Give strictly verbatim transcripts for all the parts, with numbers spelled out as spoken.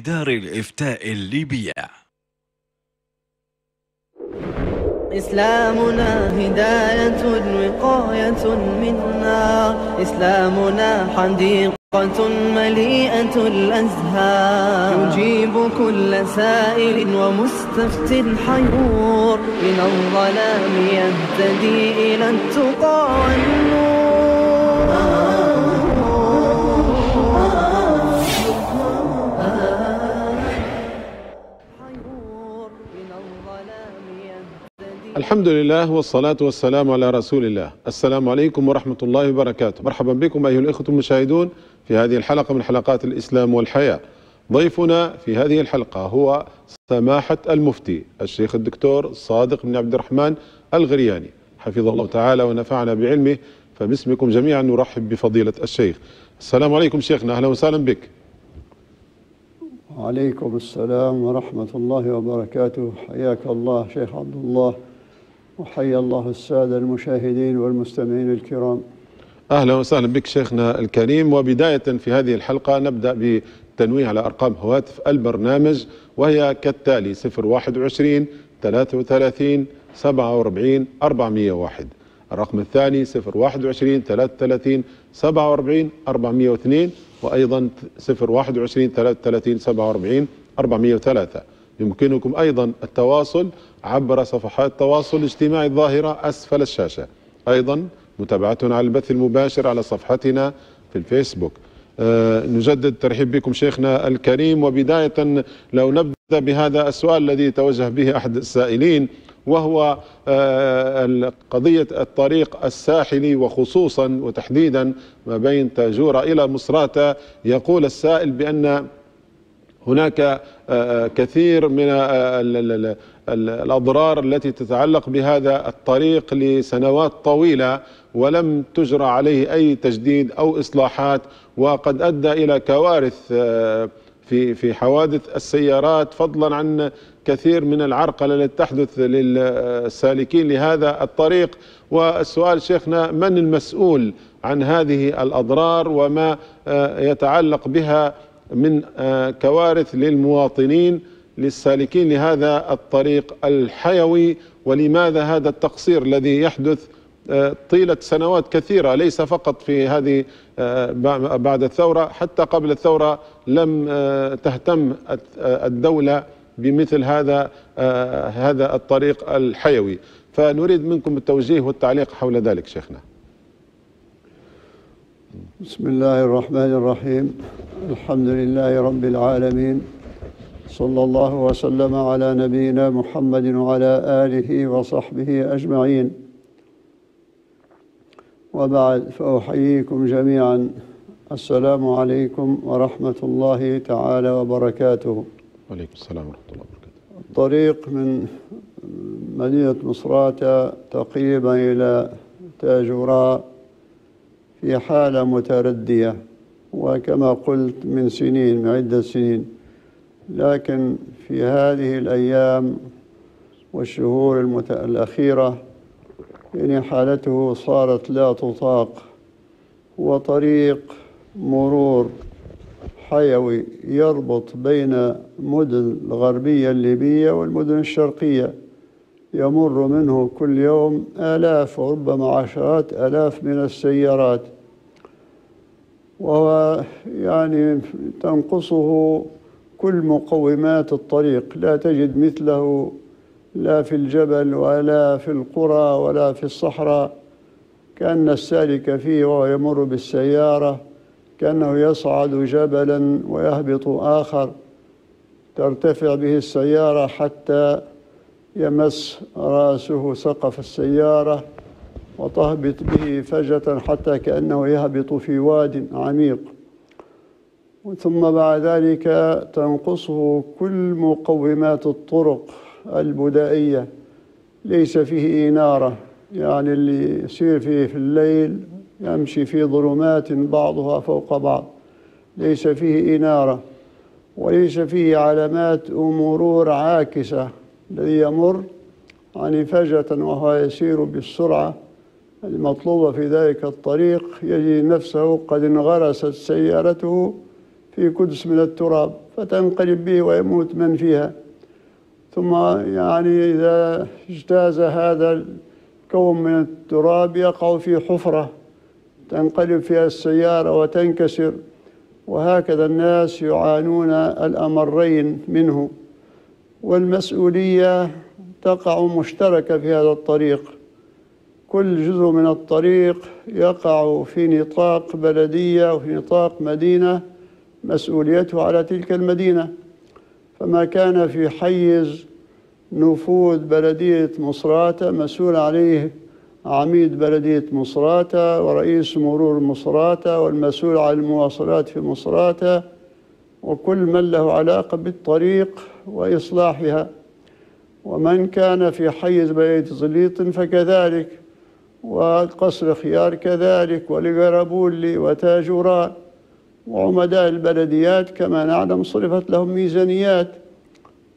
دار الافتاء الليبيا. إسلامنا هداية وقاية منا، إسلامنا حديقة مليئة الأزهار، يجيب كل سائل ومستفت حيور، من الظلام يهتدي إلى التقى والنور. الحمد لله والصلاة والسلام على رسول الله. السلام عليكم ورحمة الله وبركاته. مرحبا بكم أيها الإخوة المشاهدون في هذه الحلقة من حلقات الإسلام والحياة. ضيفنا في هذه الحلقة هو سماحة المفتي الشيخ الدكتور صادق بن عبد الرحمن الغرياني حفظه الله تعالى ونفعنا بعلمه، فباسمكم جميعا نرحب بفضيلة الشيخ. السلام عليكم شيخنا، أهلا وسهلا بك. وعليكم السلام ورحمة الله وبركاته. حياك الله شيخ عبد الله، وحيا الله السادة المشاهدين والمستمعين الكرام. أهلا وسهلا بك شيخنا الكريم. وبداية في هذه الحلقة نبدأ بتنويه على أرقام هواتف البرنامج، وهي كالتالي: صفر واحد وعشرين ثلاثة وثلاثين سبعة وأربعين أربعمئة وواحد. الرقم الثاني صفر واحد وعشرين ثلاثة وثلاثين سبعة وأربعين أربعمئة واثنين، وأيضا صفر واحد وعشرين ثلاثة وثلاثين سبعة وأربعين أربعمئة وثلاثة. يمكنكم أيضا التواصل عبر صفحات تواصل اجتماعي الظاهرة أسفل الشاشة، أيضا متابعتنا على البث المباشر على صفحتنا في الفيسبوك. أه نجدد ترحيب بكم شيخنا الكريم. وبداية لو نبدأ بهذا السؤال الذي توجه به أحد السائلين، وهو أه قضية الطريق الساحلي، وخصوصا وتحديدا ما بين تاجورة إلى مصراتة. يقول السائل بأن هناك كثير من الأضرار التي تتعلق بهذا الطريق لسنوات طويلة ولم تجرى عليه أي تجديد أو إصلاحات، وقد أدى إلى كوارث في في حوادث السيارات، فضلا عن كثير من العرقلة التي تحدث للسالكين لهذا الطريق. والسؤال شيخنا: من المسؤول عن هذه الأضرار وما يتعلق بها من كوارث للمواطنين للسالكين لهذا الطريق الحيوي؟ ولماذا هذا التقصير الذي يحدث طيلة سنوات كثيرة، ليس فقط في هذه بعد الثورة، حتى قبل الثورة لم تهتم الدولة بمثل هذا هذا الطريق الحيوي؟ فنريد منكم التوجيه والتعليق حول ذلك شيخنا. بسم الله الرحمن الرحيم. الحمد لله رب العالمين، صلى الله وسلم على نبينا محمد وعلى آله وصحبه أجمعين، وبعد، فأحييكم جميعا. السلام عليكم ورحمة الله تعالى وبركاته. وعليكم السلام ورحمة الله وبركاته. الطريق من مدينة مصراتة تقريبا إلى تاجوراء في حالة متردية، وكما قلت من سنين، من عدة سنين، لكن في هذه الأيام والشهور المت... الأخيرة يعني حالته صارت لا تطاق. هو طريق مرور حيوي يربط بين مدن الغربية الليبية والمدن الشرقية، يمر منه كل يوم آلاف وربما عشرات آلاف من السيارات، وهو يعني تنقصه كل مقومات الطريق، لا تجد مثله لا في الجبل ولا في القرى ولا في الصحراء. كأن السالك فيه وهو يمر بالسيارة كأنه يصعد جبلا ويهبط آخر، ترتفع به السيارة حتى يمس رأسه سقف السيارة، وتهبط به فجأة حتى كأنه يهبط في واد عميق. ثم بعد ذلك تنقصه كل مقومات الطرق البدائية، ليس فيه إنارة، يعني اللي يسير فيه في الليل يمشي في ظلمات بعضها فوق بعض، ليس فيه إنارة، وليس فيه علامات مرور عاكسة. الذي يمر يعني فجأة وهو يسير بالسرعة المطلوبة في ذلك الطريق يجد نفسه قد انغرست سيارته في كدس من التراب، فتنقلب به ويموت من فيها. ثم يعني إذا اجتاز هذا الكوم من التراب يقع في حفرة تنقلب فيها السيارة وتنكسر، وهكذا الناس يعانون الأمرين منه، والمسؤولية تقع مشتركة في هذا الطريق. كل جزء من الطريق يقع في نطاق بلدية وفي نطاق مدينة مسؤوليته على تلك المدينة. فما كان في حيز نفوذ بلدية مصراتة مسؤول عليه عميد بلدية مصراتة ورئيس مرور مصراتة والمسؤول عن المواصلات في مصراتة وكل من له علاقة بالطريق وإصلاحها، ومن كان في حيز بلدية زليط فكذلك، وقصر خيار كذلك، ولغربولي وتاجوران. وعمداء البلديات كما نعلم صرفت لهم ميزانيات،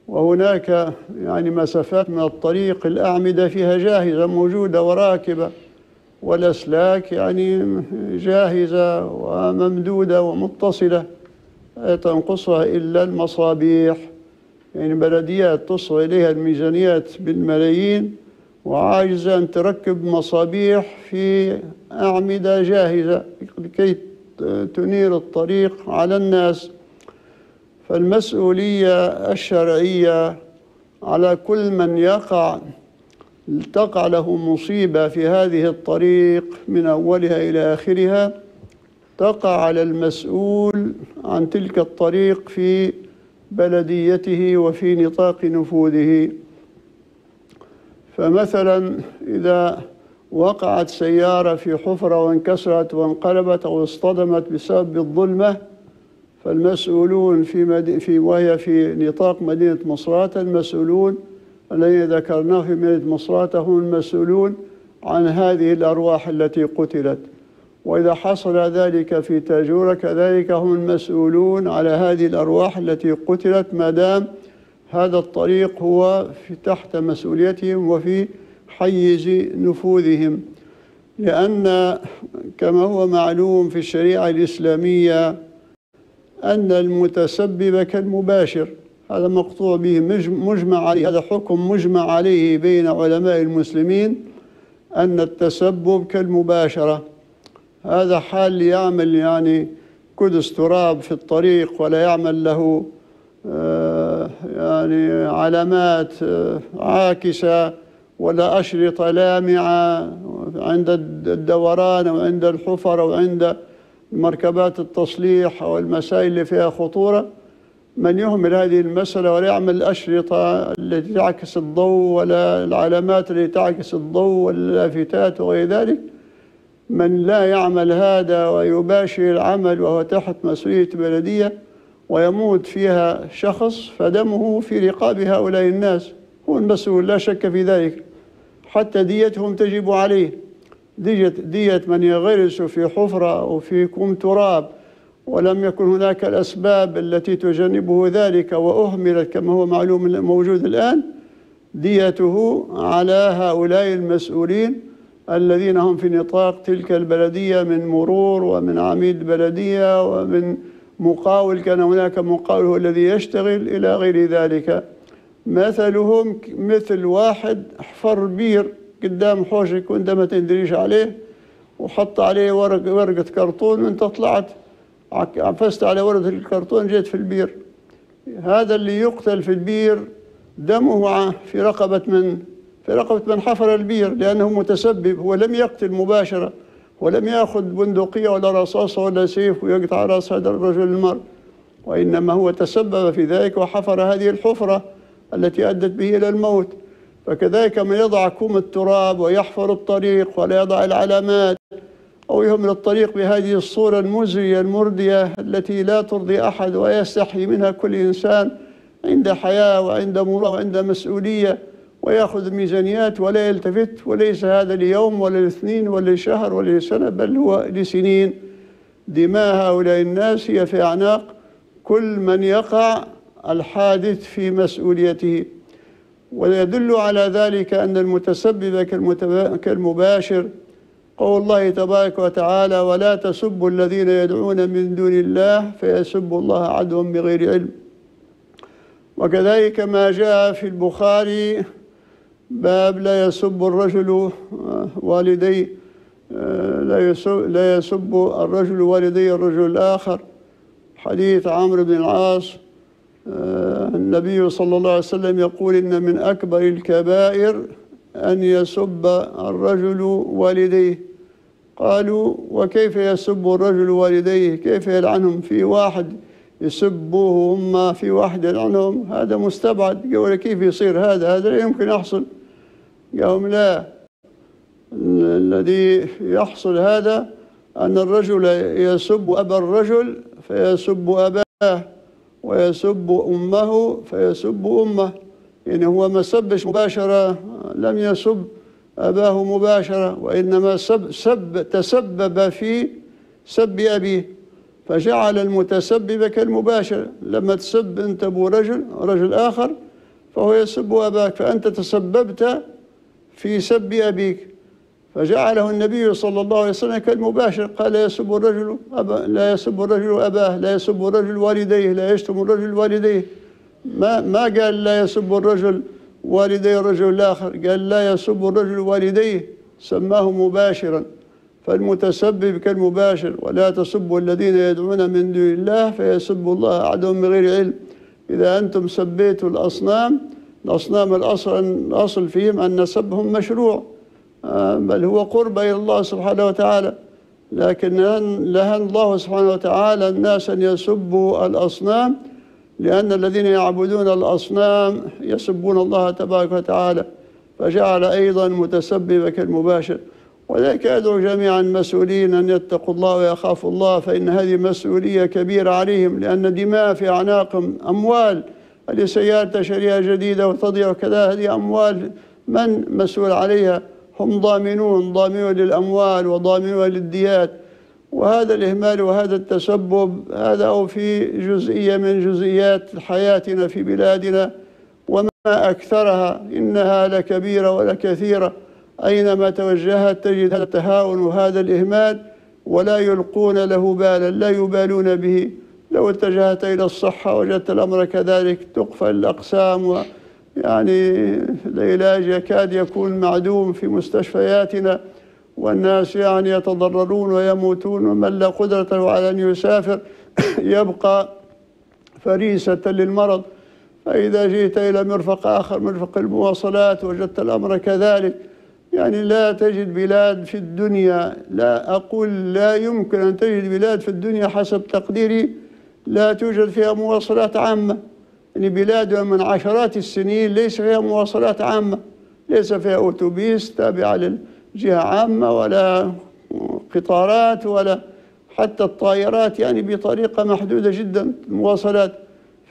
وهناك يعني مسافات من الطريق الأعمدة فيها جاهزة موجودة وراكبة، والأسلاك يعني جاهزة وممدودة ومتصلة لا تنقصها إلا المصابيح. يعني بلديات تصل إليها الميزانيات بالملايين وعاجزة أن تركب مصابيح في أعمدة جاهزة لكي تنير الطريق على الناس. فالمسؤولية الشرعية على كل من يقع تقع له مصيبة في هذه الطريق من أولها إلى آخرها تقع على المسؤول عن تلك الطريق في بلديته وفي نطاق نفوذه. فمثلا إذا وقعت سيارة في حفرة وانكسرت وانقلبت أو اصطدمت بسبب الظلمة، فالمسؤولون في مد... في وهي في نطاق مدينة مصراتة، المسؤولون الذين ذكرناه في مدينة مصراتة هم المسؤولون عن هذه الأرواح التي قتلت. وإذا حصل ذلك في تاجورة كذلك هم المسؤولون على هذه الأرواح التي قتلت، ما دام هذا الطريق هو في تحت مسؤوليتهم وفي حيز نفوذهم. لأن كما هو معلوم في الشريعة الإسلامية أن المتسبب كالمباشر، هذا مقطوع به مجمع عليه، هذا حكم مجمع عليه بين علماء المسلمين، أن التسبب كالمباشرة. هذا حال يعمل يعني كدس تراب في الطريق ولا يعمل له يعني علامات عاكسة ولا أشرطة لامعة عند الدوران أو عند الحفر أو عند مركبات التصليح أو المسائل اللي فيها خطورة، من يهمل هذه المسألة ولا يعمل الأشرطة التي تعكس الضوء ولا العلامات التي تعكس الضوء ولا اللافتات وغير ذلك، من لا يعمل هذا ويباشر العمل وهو تحت مسؤولية بلدية ويموت فيها شخص فدمه في رقاب هؤلاء الناس، هو المسؤول لا شك في ذلك، حتى ديتهم تجب عليه. دية, دية من يغرس في حفرة أو في كوم تراب ولم يكن هناك الأسباب التي تجنبه ذلك وأهملت كما هو معلوم موجود الآن، ديته على هؤلاء المسؤولين الذين هم في نطاق تلك البلدية من مرور ومن عميد بلدية ومن مقاول، كان هناك مقاول هو الذي يشتغل إلى غير ذلك. مثلهم مثل واحد حفر بير قدام حوشك وانت ما تندريش عليه وحط عليه ورق ورقة كرتون وانت طلعت عفست على ورقة الكرتون جيت في البير. هذا اللي يقتل في البير دمه في رقبة من في رقبة من حفر البير، لأنه متسبب، هو لم يقتل مباشرة ولم يأخذ بندقية ولا رصاصة ولا سيف ويقطع رأس هذا الرجل المر، وإنما هو تسبب في ذلك وحفر هذه الحفرة التي أدت به إلى الموت. فكذلك من يضع كوم التراب ويحفر الطريق ولا يضع العلامات أو يهمل الطريق بهذه الصورة المزرية المردية التي لا ترضي أحد ويستحي منها كل إنسان عند حياة وعند مراه وعند مسؤولية، ويأخذ ميزانيات ولا يلتفت، وليس هذا ليوم ولا الاثنين ولا الشهر ولا السنة، بل هو لسنين. دماء هؤلاء الناس هي في أعناق كل من يقع الحادث في مسؤوليته. ويدل على ذلك أن المتسبب كالمباشر قول الله تبارك وتعالى: ولا تسبوا الذين يدعون من دون الله فيسبوا الله عدوا بغير علم. وكذلك ما جاء في البخاري باب لا يسب الرجل والديه لا يسب لا يسب الرجل والدي الرجل الآخر، حديث عمرو بن العاص، النبي صلى الله عليه وسلم يقول إن من أكبر الكبائر أن يسب الرجل والديه. قالوا وكيف يسب الرجل والديه؟ كيف يلعنهم؟ في واحد يسبوه هم في واحد يلعنهم؟ هذا مستبعد. قالوا كيف يصير هذا؟ هذا لا يمكن يحصل. قالوا لا، الذي يحصل هذا أن الرجل يسب أبا الرجل فيسب أباه، ويسب أمه فيسب أمه. يعني هو ما سبش مباشرة، لم يسب أباه مباشرة، وإنما سب سب تسبب في سب أبيه، فجعل المتسبب كالمباشر. لما تسب أنت أبو رجل رجل آخر فهو يسب أباك، فأنت تسببت في سب أبيك، فجعله النبي صلى الله عليه وسلم كالمباشر. قال لا يسب الرجل أبا، لا يسب الرجل أباه، لا يسب الرجل والديه، لا يشتم الرجل والديه. ما ما قال لا يسب الرجل والدي الرجل الآخر، قال لا يسب الرجل والديه، سماه مباشرا، فالمتسبب كالمباشر. ولا تسبوا الذين يدعون من دون الله فيسبوا الله عدوا بغير علم. إذا أنتم سبيتوا الأصنام، الأصنام الأصل فيهم أن سبهم مشروع، بل هو قرب إلى الله سبحانه وتعالى، لكن لهن الله سبحانه وتعالى الناس أن يسبوا الأصنام، لأن الذين يعبدون الأصنام يسبون الله تبارك وتعالى، فجعل أيضا متسببا كالمباشر. وذلك أدعو جميعا المسؤولين أن يتقوا الله ويخافوا الله، فإن هذه مسؤولية كبيرة عليهم، لأن دماء في أعناقهم، أموال، هذه سيارة تشتريها جديدة وتضيع كذا، هذه أموال من مسؤول عليها؟ هم ضامنون، ضامنون للأموال وضامنون للديات. وهذا الإهمال وهذا التسبب هذا أو في جزئية من جزئيات حياتنا في بلادنا، وما أكثرها. إنها لكبيرة ولكثيرة، أينما توجهت تجد هذا التهاون وهذا الإهمال، ولا يلقون له بالا، لا يبالون به. لو اتجهت إلى الصحة وجدت الأمر كذلك، تقفل الأقسام، و يعني العلاج يكاد يكون معدوم في مستشفياتنا، والناس يعني يتضررون ويموتون، ومن لا قدرة على أن يسافر يبقى فريسة للمرض. فإذا جئت إلى مرفق آخر، مرفق المواصلات، وجدت الأمر كذلك. يعني لا تجد بلاد في الدنيا، لا أقول لا يمكن أن تجد بلاد في الدنيا حسب تقديري لا توجد فيها مواصلات عامة. يعني بلاد من عشرات السنين ليس فيها مواصلات عامة، ليس فيها أتوبيس تابعة للجهة عامة، ولا قطارات، ولا حتى الطائرات، يعني بطريقة محدودة جدا المواصلات.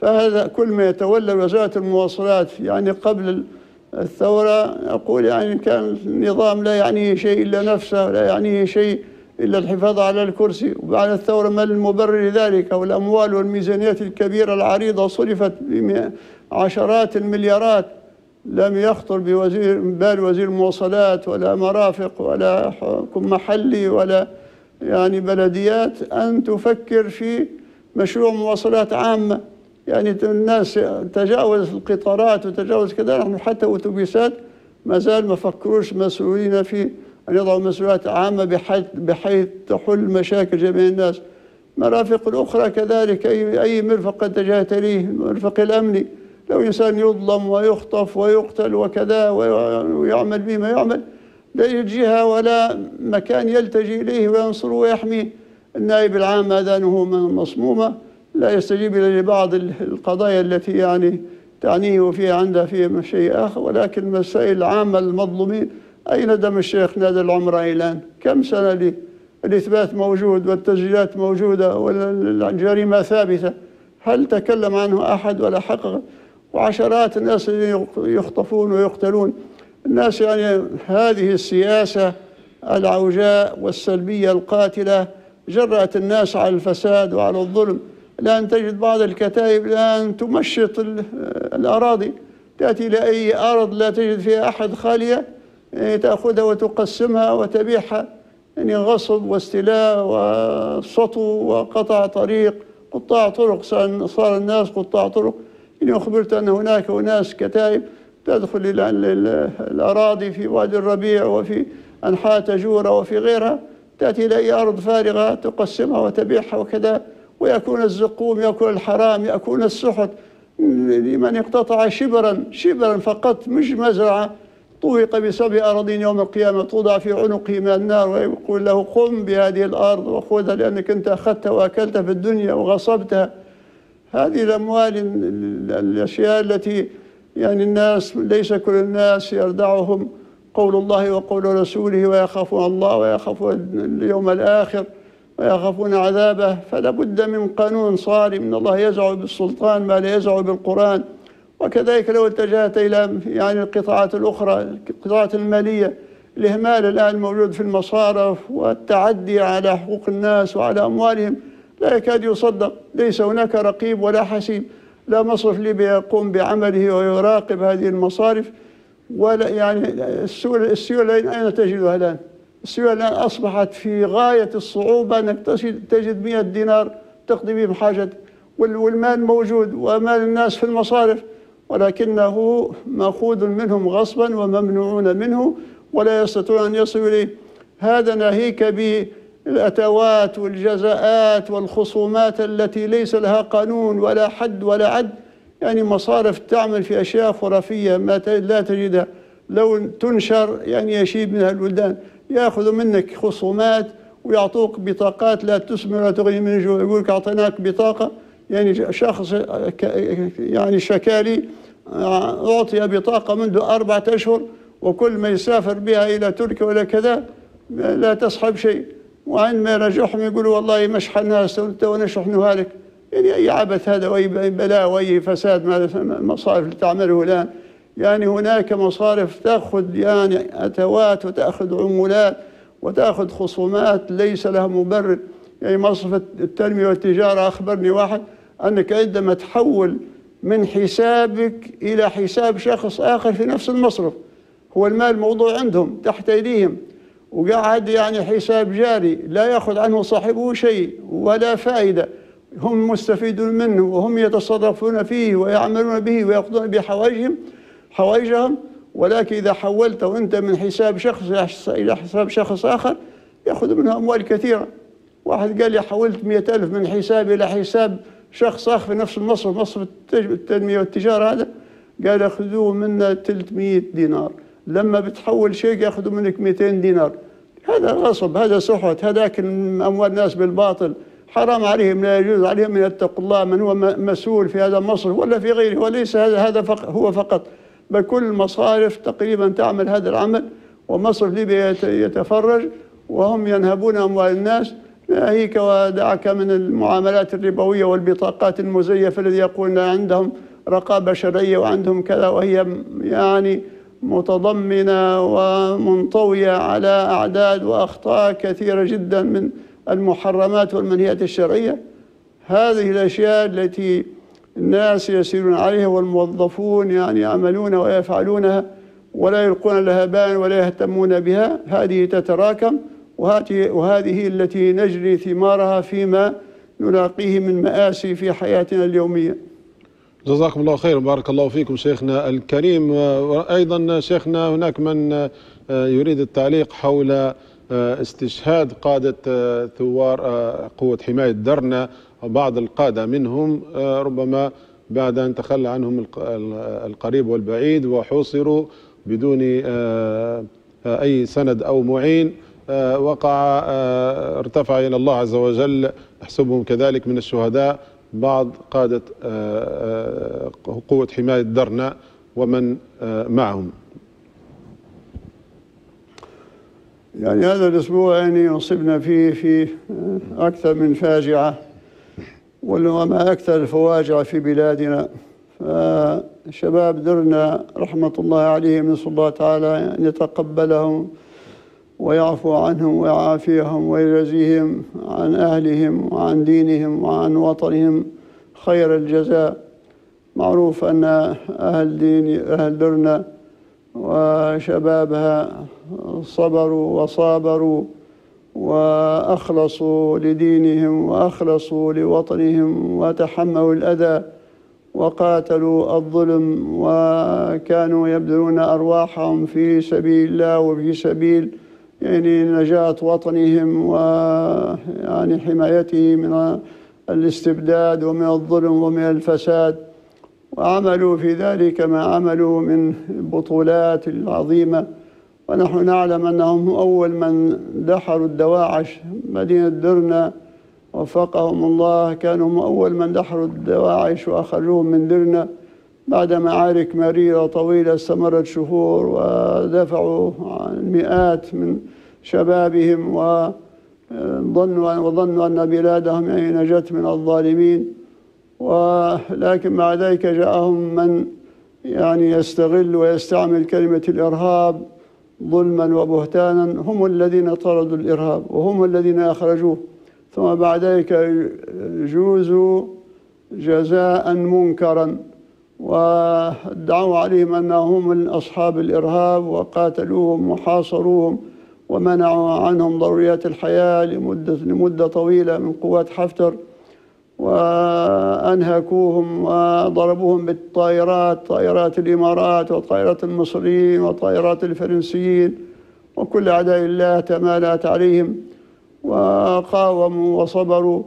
فهذا كل ما يتولى وزارة المواصلات يعني قبل الثورة، أقول يعني كان النظام لا يعنيه شيء إلا نفسه، لا يعنيه شيء إلا الحفاظ على الكرسي. وبعد الثورة ما المبرر ذلك؟ والأموال والميزانيات الكبيرة العريضة صرفت بعشرات المليارات، لم يخطر بوزير بال وزير مواصلات ولا مرافق ولا حكم محلي ولا يعني بلديات أن تفكر في مشروع مواصلات عامة. يعني الناس تجاوز القطارات وتجاوز كذا، نحن حتى أتوبيسات ما زال ما فكروش مسؤولين في أن يضعوا مسؤوليات عامة بحيث, بحيث تحل مشاكل جميع الناس. مرافق الأخرى كذلك، أي, أي مرفق قد تجاهت إليه، المرفق الأمني، لو إنسان يظلم ويخطف ويقتل وكذا ويعمل به ما يعمل، لا يجد جهة ولا مكان يلتجي إليه وينصره ويحميه. النائب العام آذانه مصمومة، لا يستجيب إلى بعض القضايا التي يعني تعنيه وفيها عندها فيها شيء آخر. ولكن مسائل عامة المظلومين، أين دم الشيخ نادر العمراني الآن؟ كم سنة لي؟ الإثبات موجود والتسجيلات موجودة والجريمة ثابتة، هل تكلم عنه أحد ولا حقق؟ وعشرات الناس يخطفون ويقتلون الناس. يعني هذه السياسة العوجاء والسلبية القاتلة جرأت الناس على الفساد وعلى الظلم. الآن تجد بعض الكتائب الآن تمشط الأراضي، تأتي إلى أي أرض لا تجد فيها أحد خالية، يعني تأخذها وتقسمها وتبيعها، يعني غصب واستيلاء وسطو وقطع طريق، قطاع طرق، صار الناس قطاع طرق. إني أخبرت أن هناك أناس كتائب تدخل إلى الأراضي في وادي الربيع وفي أنحاء تجورة وفي غيرها، تأتي إلى أي أرض فارغة تقسمها وتبيعها وكذا، ويكون الزقوم، يأكل الحرام، يأكل السحت، لمن اقتطع شبرا شبرا فقط، مش مزرعة. طوق بسبع أراضين يوم القيامة، توضع في عنقه من النار ويقول له قم بهذه الأرض وخذها لأنك أنت أخذتها وأكلتها في الدنيا وغصبتها. هذه الأموال، الأشياء التي يعني الناس، ليس كل الناس يردعهم قول الله وقول رسوله، ويخافون الله ويخافون اليوم الآخر ويخافون عذابه. فلا بد من قانون صارم، إن الله يزع بالسلطان ما لا يزع بالقرآن. وكذلك لو اتجهت إلى يعني القطاعات الأخرى، القطاعات المالية، الإهمال الآن موجود في المصارف والتعدي على حقوق الناس وعلى أموالهم لا يكاد يصدق. ليس هناك رقيب ولا حسيب، لا مصرف ليبيا يقوم بعمله ويراقب هذه المصارف ولا يعني السيولة. السيولة أين تجدها الآن؟ السيولة الآن أصبحت في غاية الصعوبة، أنك تجد مئة دينار تقضي بهم حاجتك، والمال موجود ومال الناس في المصارف، ولكنه مأخوذ منهم غصبا وممنوعون منه ولا يستطيعون أن يصلوا إليه. هذا ناهيك بالأتوات والجزاءات والخصومات التي ليس لها قانون ولا حد ولا عد. يعني مصارف تعمل في أشياء خرافية ما لا تجدها، لو تنشر يعني يشيب منها الولدان. يأخذوا منك خصومات ويعطوك بطاقات لا تسمن ولا تغني من جوع، يقول لك أعطيناك بطاقة، يعني شخص يعني شكالي أعطي بطاقة منذ أربعة أشهر وكل ما يسافر بها إلى تركيا ولا كذا لا تسحب شيء، وعندما يرجعهم يقولوا والله ما شحناها ونشحنها لك. يعني أي عبث هذا وأي بلاء وأي فساد ما المصارف اللي تعمله الآن. يعني هناك مصارف تأخذ يعني أتوات وتأخذ عمولات وتأخذ خصومات ليس لها مبرر. يعني مصرف التنمية والتجارة أخبرني واحد أنك عندما تحول من حسابك إلى حساب شخص آخر في نفس المصرف، هو المال موضوع عندهم تحت أيديهم وقاعد يعني حساب جاري لا يأخذ عنه صاحبه شيء ولا فائدة، هم مستفيدون منه وهم يتصرفون فيه ويعملون به ويقضون بحوائجهم حوائجهم ولكن إذا حولت وأنت من حساب شخص إلى حساب شخص آخر يأخذ منها أموال كثيرة. واحد قال لي حولت مئة ألف من حسابي إلى حساب شخص آخر في نفس المصرف، مصرف التنمية والتجارة هذا، قال أخذوه منا ثلاثمئة دينار، لما بتحول شيء يأخذوا منك مئتين دينار. هذا غصب، هذا سحت، هذا أكل أموال الناس بالباطل، حرام عليهم، لا يجوز عليهم أن يتقوا الله، من هو مسؤول في هذا المصرف ولا في غيره. وليس هذا هذا فق هو فقط، بل كل المصارف تقريبا تعمل هذا العمل، ومصرف ليبيا يتفرج وهم ينهبون أموال الناس. ناهيك ودعك من المعاملات الربوية والبطاقات المزيفة الذي يقولون عندهم رقابة شرعية وعندهم كذا، وهي يعني متضمنة ومنطوية على أعداد وأخطاء كثيرة جدا من المحرمات والمنهيات الشرعية. هذه الأشياء التي الناس يسيرون عليها والموظفون يعني يعملونها ويفعلونها ولا يلقون لها بالا ولا يهتمون بها، هذه تتراكم، وهذه التي نجري ثمارها فيما نلاقيه من مآسي في حياتنا اليومية. جزاكم الله خير، بارك الله فيكم شيخنا الكريم. وأيضا شيخنا هناك من يريد التعليق حول استشهاد قادة ثوار قوة حماية درنة، وبعض القادة منهم ربما بعد أن تخلى عنهم القريب والبعيد وحوصروا بدون أي سند أو معين، وقع ارتفع إلى الله عز وجل يحسبهم كذلك من الشهداء بعض قادة قوة حماية درنة ومن معهم. يعني هذا الأسبوع يعني أصبنا فيه في أكثر من فاجعة وما أكثر الفواجع في بلادنا. فشباب درنة رحمة الله عليهم، نسأل الله تعالى أن يتقبلهم ويعفو عنهم ويعافيهم ويجزيهم عن أهلهم وعن دينهم وعن وطنهم خير الجزاء. معروف أن أهل دين أهل درنة وشبابها صبروا وصابروا وأخلصوا لدينهم وأخلصوا لوطنهم وتحملوا الأذى وقاتلوا الظلم وكانوا يبذلون أرواحهم في سبيل الله وفي سبيل يعني نجاة وطنهم ويعني حمايته من الاستبداد ومن الظلم ومن الفساد، وعملوا في ذلك ما عملوا من بطولات العظيمة. ونحن نعلم أنهم أول من دحروا الدواعش مدينة درنة، وفقهم الله، كانوا أول من دحروا الدواعش وأخلوهم من درنة بعد معارك مريرة طويلة استمرت شهور، ودفعوا المئات من شبابهم وظنوا وظنوا أن بلادهم يعني نجت من الظالمين. ولكن مع ذلك جاءهم من يعني يستغل ويستعمل كلمة الإرهاب ظلما وبهتانا، هم الذين طردوا الإرهاب وهم الذين أخرجوه، ثم بعد ذلك جوزوا جزاء منكرا وادعوا عليهم أنهم أصحاب الإرهاب وقاتلوهم وحاصروهم ومنعوا عنهم ضروريات الحياة لمدة, لمدة طويلة من قوات حفتر، وأنهكوهم وضربوهم بالطائرات، طائرات الإمارات وطائرات المصريين وطائرات الفرنسيين، وكل أعداء الله تمالت عليهم وقاوموا وصبروا،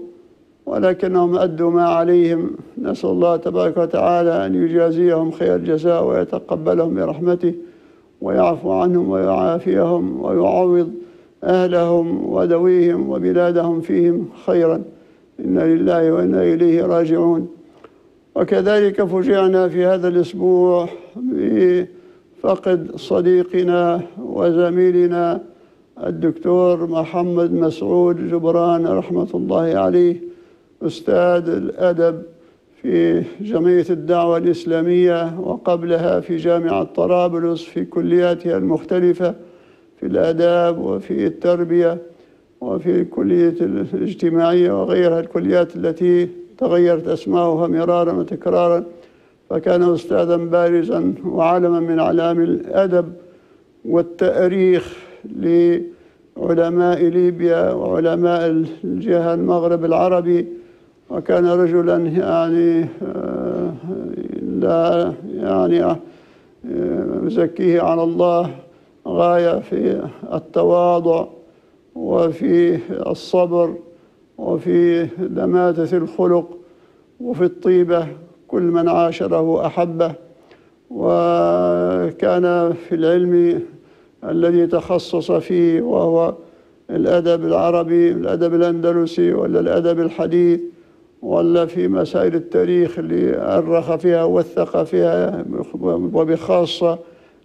ولكنهم أدوا ما عليهم. نسأل الله تبارك وتعالى أن يجازيهم خير الجزاء ويتقبلهم برحمته ويعفو عنهم ويعافيهم ويعوض أهلهم ودويهم وبلادهم فيهم خيرا، إنا لله وإنا إليه راجعون. وكذلك فوجئنا في هذا الأسبوع بفقد صديقنا وزميلنا الدكتور محمد مسعود جبران رحمة الله عليه، أستاذ الأدب في جمعية الدعوة الإسلامية وقبلها في جامعة طرابلس في كلياتها المختلفة، في الآداب وفي التربية وفي الكلية الاجتماعية وغيرها، الكليات التي تغيرت أسماؤها مرارا وتكرارا. فكان أستاذا بارزا وعالما من أعلام الأدب والتاريخ لعلماء ليبيا وعلماء الجهة المغرب العربي، وكان رجلا يعني لا يعني مزكيه على الله غاية في التواضع وفي الصبر وفي دماثة الخلق وفي الطيبة، كل من عاشره أحبه. وكان في العلم الذي تخصص فيه وهو الأدب العربي، الأدب الأندلسي ولا الأدب الحديث ولا في مسائل التاريخ اللي أرخ فيها ووثق فيها، وبخاصة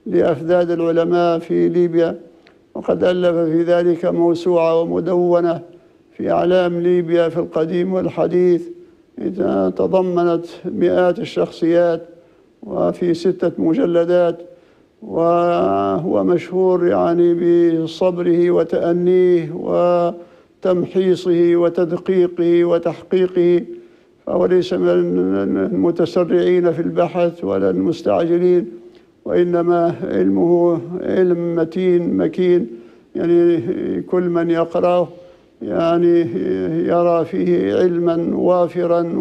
لأفداد العلماء في ليبيا، وقد ألف في ذلك موسوعة ومدونة في أعلام ليبيا في القديم والحديث، إذا تضمنت مئات الشخصيات وفي ستة مجلدات. وهو مشهور يعني بصبره وتأنيه وتمحيصه وتدقيقه وتحقيقه، فهو ليس من المتسرعين في البحث ولا المستعجلين، وإنما علمه علم متين مكين، يعني كل من يقرأه يعني يرى فيه علما وافرا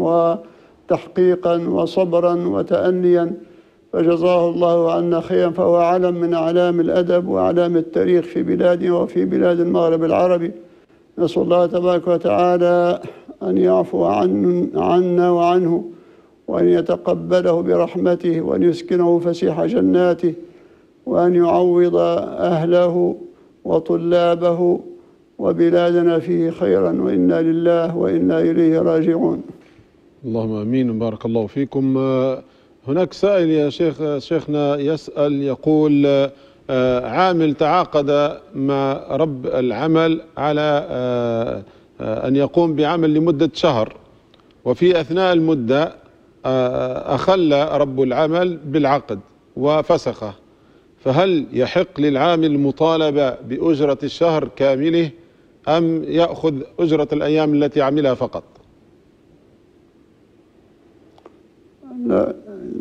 وتحقيقا وصبرا وتأنيا، فجزاه الله عنا خيرا. فهو علم من أعلام الأدب وأعلام التاريخ في بلادنا وفي بلاد المغرب العربي. نسأل الله تبارك وتعالى أن يعفو عنا وعنه، وأن يتقبله برحمته، وأن يسكنه فسيح جناته، وأن يعوض أهله وطلابه وبلادنا فيه خيرا، وإنا لله وإنا إليه راجعون. اللهم أمين، بارك الله فيكم. هناك سائل يا شيخ شيخنا يسأل، يقول عامل تعاقد مع رب العمل على أن يقوم بعمل لمدة شهر، وفي أثناء المدة أخل رب العمل بالعقد وفسخه، فهل يحق للعامل المطالبة بأجرة الشهر كامله أم يأخذ أجرة الأيام التي عملها فقط؟ لا،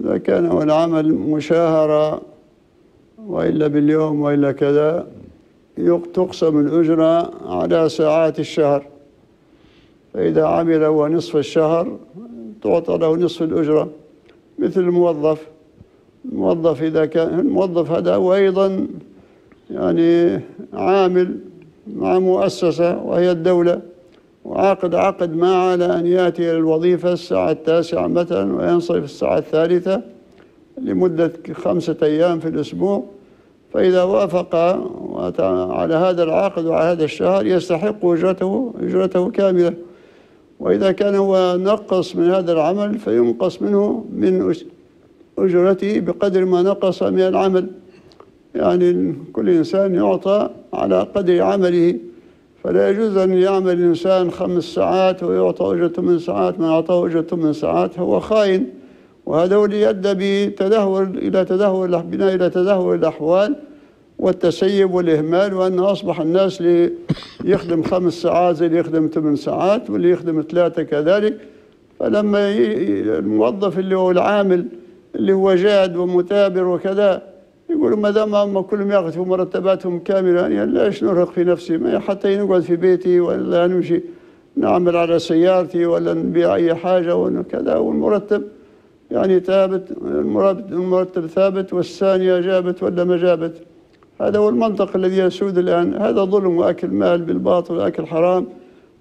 إذا كان هو العمل مشاهرة وإلا باليوم وإلا كذا تقسم الأجرة على ساعات الشهر، فإذا عمل هو نصف الشهر تعطى له نصف الأجرة، مثل الموظف. الموظف إذا كان الموظف هذا هو أيضا يعني عامل مع مؤسسة وهي الدولة، وعقد عقد معه على أن يأتي إلى الوظيفة الساعة التاسعة مثلا وينصرف الساعة الثالثة لمدة خمسة أيام في الأسبوع، فإذا وافق على هذا العقد وعلى هذا الشهر يستحق أجرته أجرته كاملة، وإذا كان هو نقص من هذا العمل فينقص منه من أجرته بقدر ما نقص من العمل. يعني كل إنسان يعطى على قدر عمله، فلا يجوز أن يعمل الإنسان خمس ساعات ويعطى أجرة ثمان ساعات، من أعطاه أجرة ثمان ساعات هو خائن، وهذول يؤدي بتدهور إلى تدهور بنا إلى تدهور الأحوال والتسيب والإهمال، وأن أصبح الناس اللي يخدم خمس ساعات زي اللي يخدم ثمان ساعات واللي يخدم ثلاثة كذلك. فلما الموظف اللي هو العامل اللي هو جاد ومثابر وكذا يقولوا ما دام كلهم ياخذوا مرتباتهم كامله يعني ليش نرهق في نفسي، حتى نقعد في بيتي ولا نمشي نعمل على سيارتي ولا نبيع اي حاجه وكذا، والمرتب يعني ثابت، المرتب ثابت والثانيه جابت ولا ما جابت. هذا هو المنطق الذي يسود الان، هذا ظلم واكل مال بالباطل واكل حرام،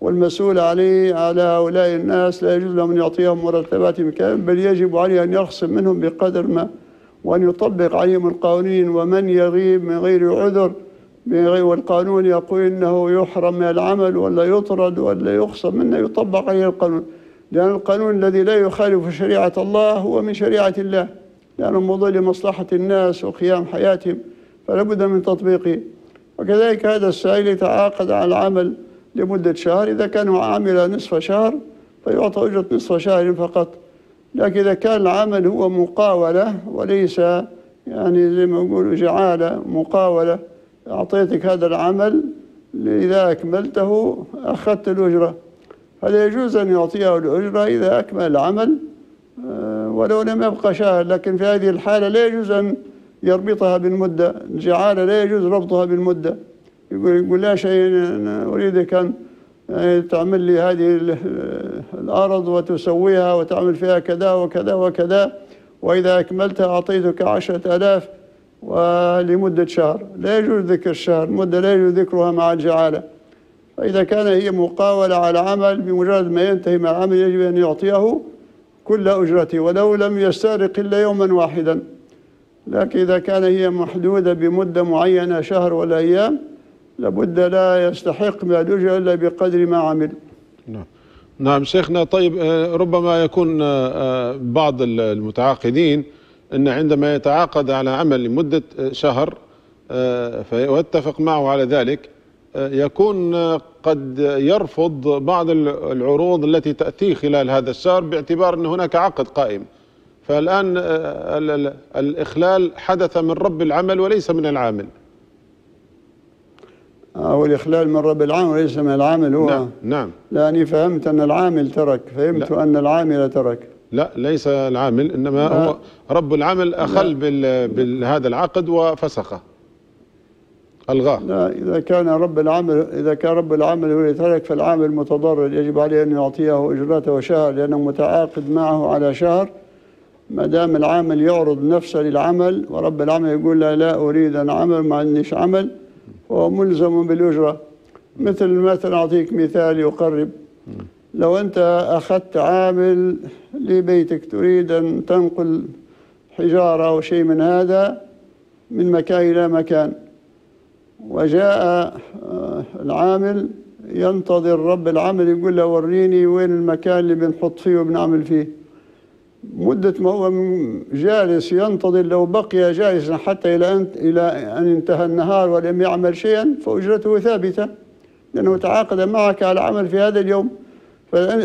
والمسؤول عليه على هؤلاء الناس لا يجوز لهم ان يعطيهم مرتباتهم كامله، بل يجب عليه ان يخصم منهم بقدر ما وأن يطبق عليهم القوانين، ومن يغيب من غير عذر والقانون يقول إنه يحرم من العمل ولا يطرد ولا يخصم منه يطبق عليه القانون، لأن القانون الذي لا يخالف شريعة الله هو من شريعة الله، لأنه مضي لمصلحة الناس وقيام حياتهم فلا بد من تطبيقه. وكذلك هذا السائل يتعاقد على العمل لمدة شهر، إذا كان عامل نصف شهر فيعطى أجرة نصف شهر فقط، لكن إذا كان العمل هو مقاولة وليس يعني زي ما نقول جعالة، مقاولة أعطيتك هذا العمل إذا أكملته أخذت الأجرة، هذا يجوز أن يعطيه الأجرة إذا أكمل العمل ولو لم يبقى شهر، لكن في هذه الحالة لا يجوز أن يربطها بالمدة، الجعالة لا يجوز ربطها بالمدة، يقول يقول لا شيء أنا أريدك أن يعني تعمل لي هذه الأرض وتسويها وتعمل فيها كذا وكذا وكذا وإذا أكملتها أعطيتك عشرة آلاف ولمدة شهر، لا يجوز ذكر الشهر، المدة لا يجوز ذكرها مع الجعالة. فإذا كان هي مقاولة على عمل بمجرد ما ينتهي مع العمل يجب أن يعطيه كل أجرته ولو لم يستغرق إلا يوما واحدا، لكن إذا كان هي محدودة بمدة معينة شهر ولا أيام لابد لا يستحق ما الأجرة إلا بقدر ما عمل. نعم نعم شيخنا. طيب ربما يكون بعض المتعاقدين أن عندما يتعاقد على عمل لمدة شهر ويتفق معه على ذلك يكون قد يرفض بعض العروض التي تأتي خلال هذا الشهر باعتبار أن هناك عقد قائم، فالآن الإخلال حدث من رب العمل وليس من العامل. أو الإخلال من رب العمل وليس من العامل هو. نعم نعم. لأني فهمت أن العامل ترك، فهمت لا. أن العامل ترك. لا ليس العامل، إنما لا. هو رب العمل أخل بهذا العقد وفسخه ألغاه. لا إذا كان رب العمل إذا كان رب العمل هو اللي ترك فالعامل متضرر، يجب عليه أن يعطيه أجرته شهر لأنه متعاقد معه على شهر. ما دام العامل يعرض نفسه للعمل ورب العمل يقول لا لا أريد أن أعمل ما عنديش عمل، وهو ملزم بالأجرة. مثل مثلا أعطيك مثال يقرب، لو أنت أخذت عامل لبيتك تريد أن تنقل حجارة أو شيء من هذا من مكان إلى مكان، وجاء العامل ينتظر رب العمل يقول له وريني وين المكان اللي بنحط فيه وبنعمل فيه، مدة ما هو جالس ينتظر لو بقي جالسا حتى إلى إلى أن انتهى النهار ولم يعمل شيئا فأجرته ثابتة، لأنه تعاقد معك على العمل في هذا اليوم،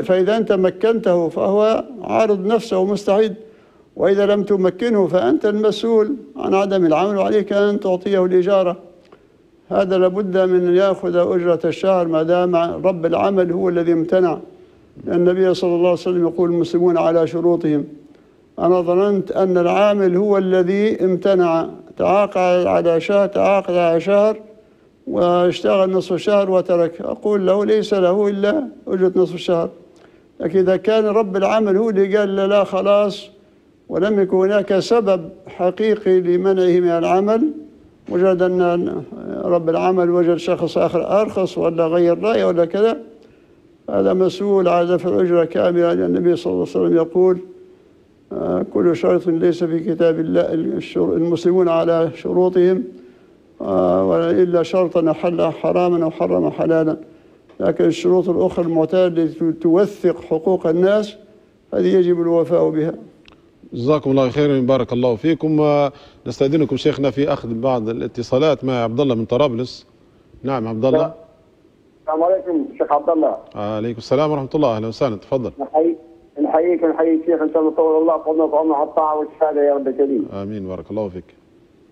فإذا أنت مكنته فهو عارض نفسه مستعد، وإذا لم تمكنه فأنت المسؤول عن عدم العمل وعليك أن تعطيه الإجارة. هذا لابد من أن يأخذ أجرة الشهر ما دام رب العمل هو الذي امتنع، النبي صلى الله عليه وسلم يقول المسلمون على شروطهم. أنا ظننت أن العامل هو الذي امتنع، تعاقد على شهر تعاقد على شهر واشتغل نصف الشهر وترك، أقول له ليس له إلا أجرة نصف الشهر. لكن إذا كان رب العمل هو اللي قال لا خلاص ولم يكن هناك سبب حقيقي لمنعه من العمل. مجرد أن رب العمل وجد شخص آخر أرخص ولا غير رأيه ولا كذا، هذا مسؤول على دفع الأجرة كاملة، لأن النبي صلى الله عليه وسلم يقول: كل شرط ليس في كتاب الله، المسلمون على شروطهم إلا شرطا أحل حراما أو حرم حلالا. لكن الشروط الأخرى المعتادة التي توثق حقوق الناس هذه يجب الوفاء بها. جزاكم الله خيرا بارك الله فيكم. نستأذنكم شيخنا في أخذ بعض الاتصالات مع عبد الله من طرابلس. نعم عبد الله. السلام عليكم شيخ عبد الله. عليكم السلام ورحمة الله، أهلا وسهلا، تفضل. نحييك نحييك نحييك شيخ، إن شاء الله طول الله قعدنا وقعدنا على الطاعة والشهادة يا رب الكريم. آمين بارك الله فيك.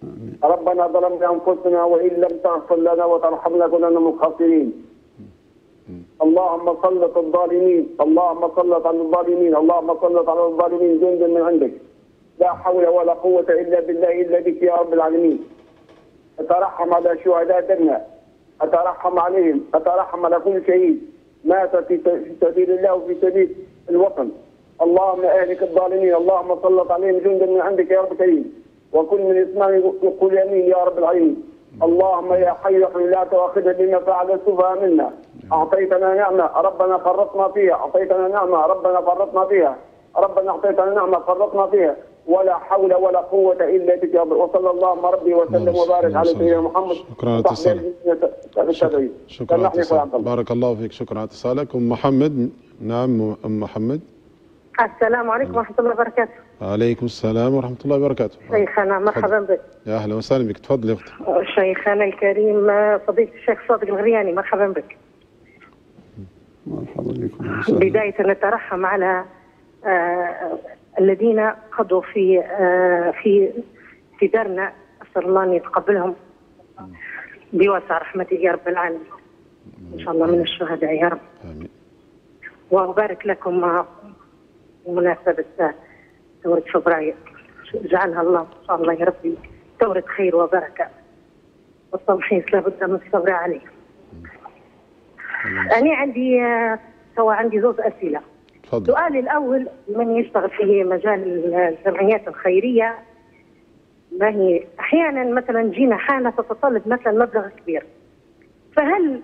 آمين. ربنا ظلمنا أنفسنا وإن لم تغفر لنا وترحمنا كنا من الخاسرين. اللهم سلط الظالمين، اللهم سلط على الظالمين، اللهم سلط على الظالمين جندا من عندك. لا حول ولا قوة إلا بالله إلا بك يا رب العالمين. أترحم على شهداء درنة، أترحم عليهم، أترحم على كل شهيد مات في سبيل الله وفي سبيل الوطن. اللهم أهلك الظالمين، اللهم سلط عليهم جندا من عندك يا رب الكريم، وكن من إسمائهم وقل يمين يا رب العالمين. اللهم يا حي لا تؤاخذنا بما فعل السفهاء منا. اعطيتنا نعمه ربنا فرطنا فيها، اعطيتنا نعمه ربنا فرطنا فيها، ربنا اعطيتنا نعمه فرطنا فيها، ولا حول ولا قوه الا بك. وصلى اللهم ربي وسلم وبارك على سيدنا محمد. شكرا على اتصالك. شكرا على اتصالك، بارك الله فيك. شكرا على اتصالك. ام محمد. نعم ام محمد. السلام عليكم ورحمه الله وبركاته. وعليكم السلام ورحمه الله وبركاته. شيخنا مرحبا بك. يا اهلا وسهلا بك، تفضلي يا اختي. شيخنا الكريم صديق الشيخ صادق الغرياني، مرحبا بك. مرحبا بكم. بدايه نترحم على آه الذين قضوا في آه في في دارنا، اسال الله ان يتقبلهم بواسع رحمته يا رب العالمين، ان شاء الله من الشهداء يا رب. امين. وابارك لكم بمناسبه ثورة فبراير، جعلها الله ان شاء الله يا ربي ثورة خير وبركة، والتمحيص لابد من الصبر عليه. أنا عندي تو عندي زوج أسئلة. تفضل. سؤالي الأول، من يشتغل في مجال الجمعيات الخيرية، ما هي أحيانا مثلا جينا حالة تتطلب مثلا مبلغ كبير، فهل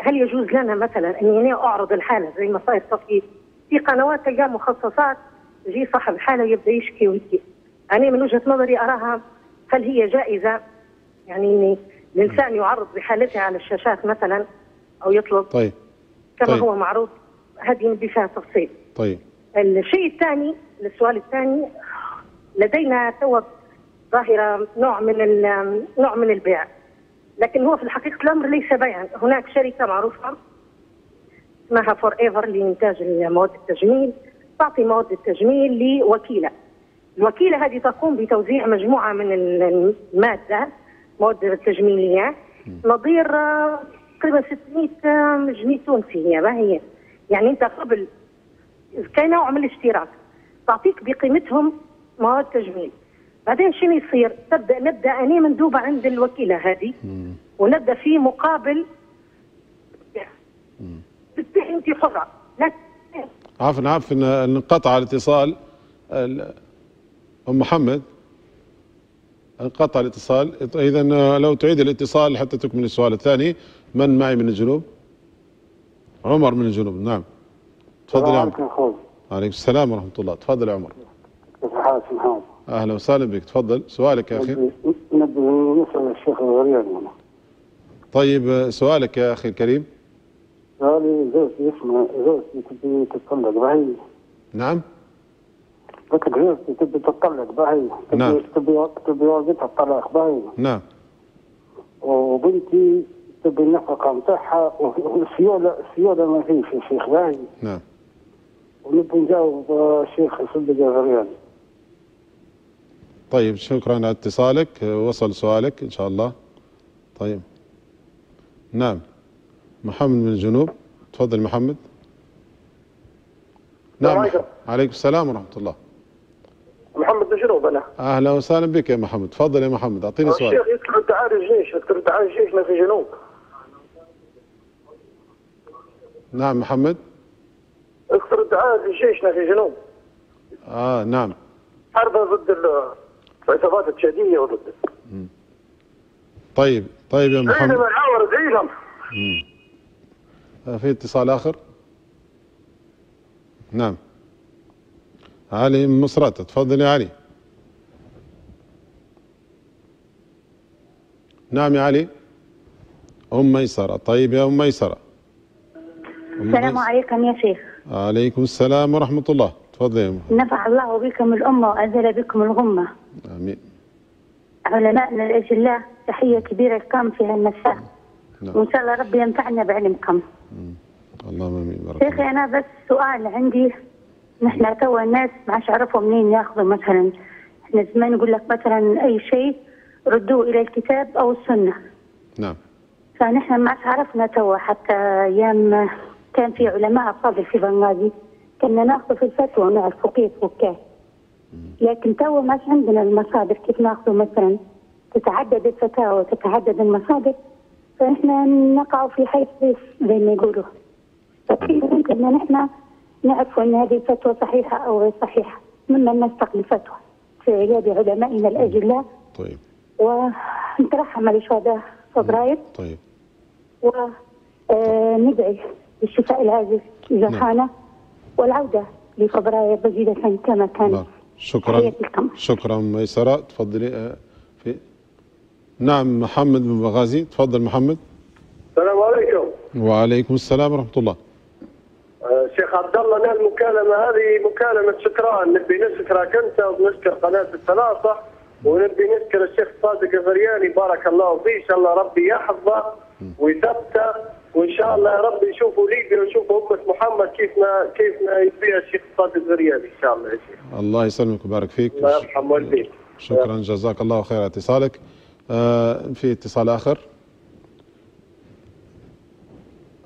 هل يجوز لنا مثلا أني أنا أعرض الحالة زي ما صاير في في قنوات تلقى مخصصات، يجي صاحب الحالة يبدأ يشكي ويبكي. أنا من وجهة نظري أراها، هل هي جائزة يعني إن الإنسان يعرض بحالته على الشاشات مثلا أو يطلب طيب كما طيب. هو معروض، هذه نبي فيها تفصيل. طيب الشيء الثاني، السؤال الثاني، لدينا تو ظاهرة نوع من نوع من البيع، لكن هو في الحقيقة الأمر ليس بيعا. هناك شركة معروفة اسمها فور ايفر لإنتاج مواد التجميل، تعطي مواد التجميل لوكيلة، الوكيلة هذه تقوم بتوزيع مجموعة من المادة مواد التجميلية نظير تقريبا ستمائة جنيه تونسي. هي ما هي يعني أنت قبل كنوع من الاشتراك تعطيك بقيمتهم مواد تجميل، بعدين شنو يصير؟ تبدأ نبدأ أنا مندوبة عند الوكيلة هذه ونبدأ في مقابل تبدأ أنت حرة. عفوا عفوا انقطع الاتصال. ام محمد انقطع الاتصال، اذا لو تعيد الاتصال حتى تكمل السؤال الثاني. من معي من الجنوب؟ عمر من الجنوب. نعم تفضل يا عمر. وعليكم السلام ورحمه الله، تفضل يا عمر. كيف حالك محمد؟ اهلا وسهلا بك، تفضل سؤالك يا اخي. نبي نسال الشيخ الغرياني. طيب سؤالك يا اخي الكريم. قالي زوجتي اسمها زوجتي تبي تتطلق بهي. نعم؟ قلت لك زوجتي تبي تتطلق بهي. نعم. تبي تبي وقتها الطلاق بهي. نعم. وبنتي تبي النفقة نتاعها والسيولة السيولة ما فيش يا شيخ بهي. نعم. ونبي نجاوب الشيخ صدق الغرياني. طيب شكرا على اتصالك، وصل سؤالك إن شاء الله. طيب. نعم. محمد من الجنوب، تفضل محمد. نعم عليكم. عليكم السلام ورحمة الله. محمد من الجنوب أنا. أهلا وسهلا بك يا محمد، تفضل يا محمد أعطيني سؤال. الشيخ يطلب دعاء الجيش، يطلب دعاء الجيشنا في الجنوب. نعم محمد. يطلب دعاء لجيشنا في الجنوب. آه نعم. محاربه ضد العصابات التشاديه وضد. طيب طيب يا محمد. زيدهم العور زيدهم. في اتصال اخر؟ نعم. علي من مصراتة، تفضل يا علي. نعم يا علي. ام ميسره، طيب يا ام ميسره. السلام عليكم يا شيخ. عليكم السلام ورحمه الله، تفضلي يا محمد. نفع الله بكم الامه وازال بكم الغمه. امين. علمائنا الاجلاء تحيه كبيره لكم في هالمساء. نعم. وان شاء الله ربي ينفعنا بعلمكم. اللهم امين بارك الله. شيخي انا بس سؤال عندي، نحن توا الناس ما عادش عرفوا منين ياخذوا مثلا، احنا زمان نقول لك مثلا اي شيء ردوه الى الكتاب او السنه. نعم. فنحن ما عادش عرفنا توا، حتى ايام كان في علماء افاضل في بنغازي كنا ناخذوا في الفتوى مع الفقيه وكاه، لكن توا ما عادش عندنا المصادر كيف ناخذوا مثلا، تتعدد الفتاوى تتعدد المصادر، فنحنا نقع في حيث زي ما يقولوا. فكيف ممكن ان نحن نعرف ان هذه الفتوى صحيحه او غير صحيحه، ممن نستقبل فتوى في عياد علمائنا الاجلاء. طيب. ونترحم على شهداء فبراير. طيب. وندعي بالشفاء العاجل لجرحانا والعوده لفبراير مجيده كما كان. شكرا شكرا ميسره، تفضلي. في نعم محمد بن بغازي، تفضل محمد. السلام عليكم. وعليكم السلام ورحمه الله. شيخ عبد الله، انا المكالمه هذه مكالمه شكران، نبي نشكرك انت ونشكر قناه التناصح ونبي نشكر الشيخ صادق الغرياني بارك الله فيه، ان شاء الله ربي يحفظه ويثبته، وان شاء الله ربي يشوفوا ليبيا ويشوفوا امه محمد كيف ما كيف ما يبيها الشيخ صادق الغرياني ان شاء الله يا شيخ. الله يسلمك ويبارك فيك. الله يرحم والديك. شكرا جزاك الله خير على اتصالك. آه في اتصال اخر؟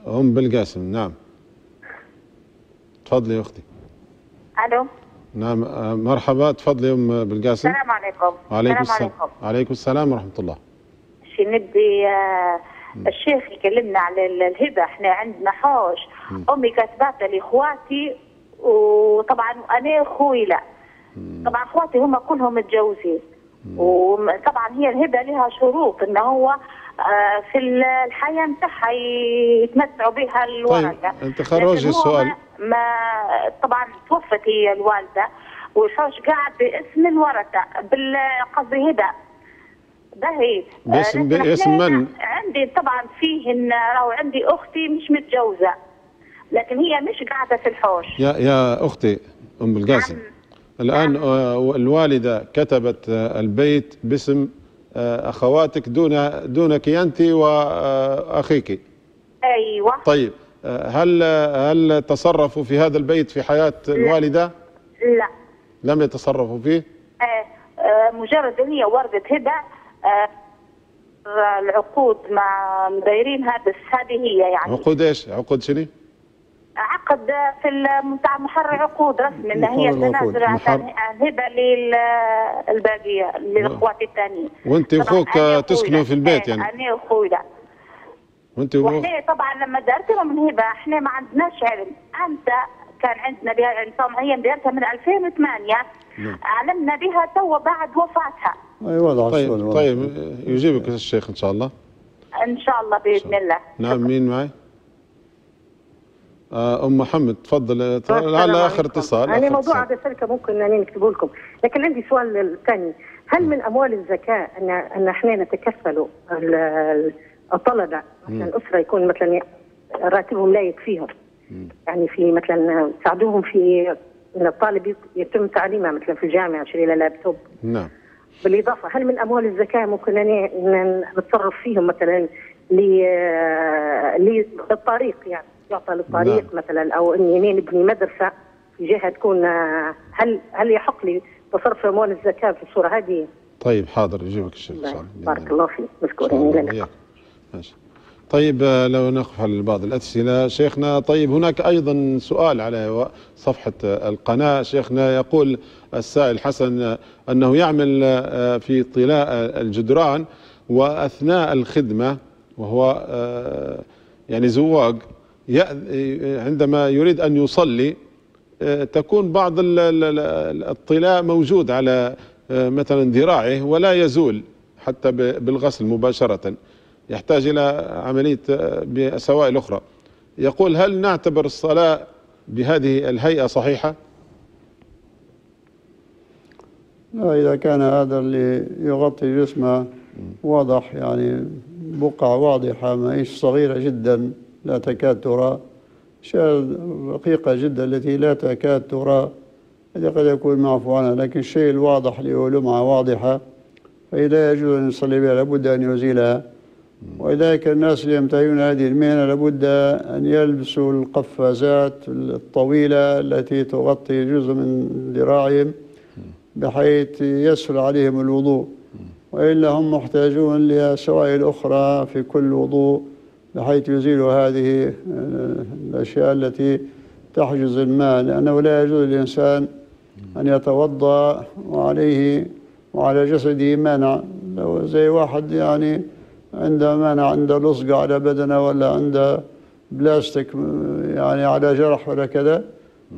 ام بالقاسم، نعم. تفضلي يا اختي. الو. نعم مرحبا، تفضلي ام بالقاسم. السلام عليكم. وعليكم السلام. وعليكم السلام ورحمه الله. شي نبي الشيخ يكلمنا على الهبه، احنا عندنا حوش. م. امي كتبتها لاخواتي، وطبعا انا اخوي لا. م. طبعا اخواتي هم كلهم متجوزين، وطبعا هي الهبه لها شروط ان هو في الحياه نتاعها يتمتعوا بها الورثه. طيب انت خرجي السؤال. ما طبعا توفت هي الوالده والحوش قاعد باسم الورثه بالقصدي هبه. باهي باسم باسم من؟ عندي طبعا فيه ان راهو عندي اختي مش متجوزه، لكن هي مش قاعده في الحوش. يا يا اختي ام القاسم، الان الوالده كتبت البيت باسم اخواتك دون دونك انت واخيك. ايوه. طيب هل هل تصرفوا في هذا البيت في حياه الوالده؟ لا. لم يتصرفوا فيه؟ ايه مجرد ان هي وردت هبه العقود مع مديرينها، بس هذه هي يعني. عقود ايش؟ عقود شنو؟ عقد في المنتع محرر عقود رسمي ان هي تنازل عن الهبه للباقيه للاخوات الثانيين. وانت واخوك تسكنوا في البيت يعني؟ انا واخوي لا. وانت واحنا طبعا لما دارت لهم الهبه احنا ما عندناش علم، انت كان عندنا بها علم، هي دارتها من ألفين وثمانية. نعم. علمنا بها تو بعد وفاتها. اي والله. طيب طيب يجيبك الشيخ ان شاء الله. ان شاء الله باذن الله. نعم مين معي؟ ام محمد تفضل على اخر اتصال. انا موضوع هذا السلكه ممكن اني نكتبه لكم، لكن عندي سؤال ثاني، هل من اموال الزكاه ان ان احنا نتكفلوا الطلبه عشان الاسره يكون مثلا راتبهم لا يكفيهم؟ يعني في مثلا تساعدوهم في ان الطالب يتم تعليمه مثلا في الجامعه يشري له لابتوب. نعم. بالاضافه هل من اموال الزكاه ممكن ان نتصرف فيهم مثلا للطريق يعني؟ يعطى للطريق مثلا، او اني نبني مدرسه في جهه تكون، هل هل يحق لي تصرف اموال الزكاه في الصوره هذه؟ طيب حاضر يجيبك الشيخ صالح. بارك الله فيك، مشكورين. ماشي. طيب لو نقف على بعض الاسئله شيخنا. طيب هناك ايضا سؤال على صفحه القناه شيخنا، يقول السائل حسن انه يعمل في طلاء الجدران واثناء الخدمه وهو يعني زواج، عندما يريد أن يصلي تكون بعض الطلاء موجود على مثلا ذراعه ولا يزول حتى بالغسل مباشرة، يحتاج إلى عملية بسوائل أخرى. يقول هل نعتبر الصلاة بهذه الهيئة صحيحة؟ إذا كان هذا اللي يغطي جسمه واضح، يعني بقعة واضحة ماهيش صغيرة جدا لا تكاد ترى، أشياء رقيقة جدا التي لا تكاد ترى هذه قد يكون معفو عنها، لكن الشيء الواضح اللي هو لمعة واضحة فلا يجوز أن يصلي بها، لابد أن يزيلها. ولذلك الناس اللي يمتهنون هذه المهنة لابد أن يلبسوا القفازات الطويلة التي تغطي جزء من ذراعهم بحيث يسهل عليهم الوضوء، وإلا هم محتاجون لسوائل أخرى في كل وضوء بحيث يزيلوا هذه الأشياء التي تحجز الماء، لأنه لا يجوز للإنسان أن يتوضأ وعليه وعلى جسده مانع، لو زي واحد يعني عنده مانع، عنده لصقة على بدنه ولا عنده بلاستيك يعني على جرح ولا كذا،